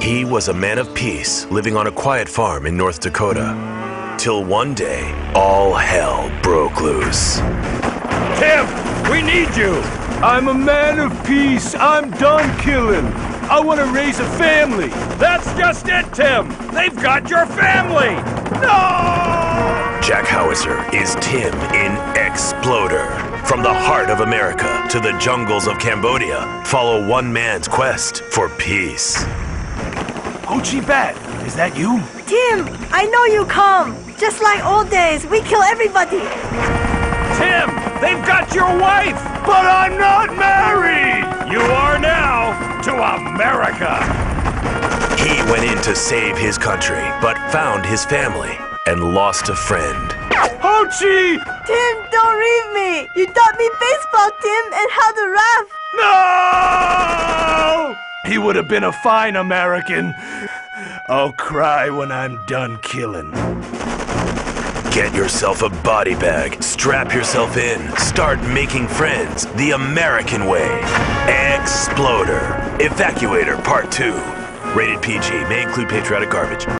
He was a man of peace, living on a quiet farm in North Dakota. Till one day, all hell broke loose. Pimp, we need you! I'm a man of peace. I'm done killing. I want to raise a family. That's just it, Tim. They've got your family. No! Jack Howitzer is Tim in Exploder. From the heart of America to the jungles of Cambodia, follow one man's quest for peace. Ochi Bat, is that you? Tim, I know you come. Just like old days, we kill everybody. Tim, they've got your wife. But I'm not married! You are now to America! He went in to save his country, but found his family and lost a friend. Ochi! Tim, don't leave me! You taught me baseball, Tim, and how to raft! No! He would have been a fine American. I'll cry when I'm done killing. Get yourself a body bag, strap yourself in, start making friends the American way. Exploder Evacuator Part 2. Rated PG, may include patriotic garbage.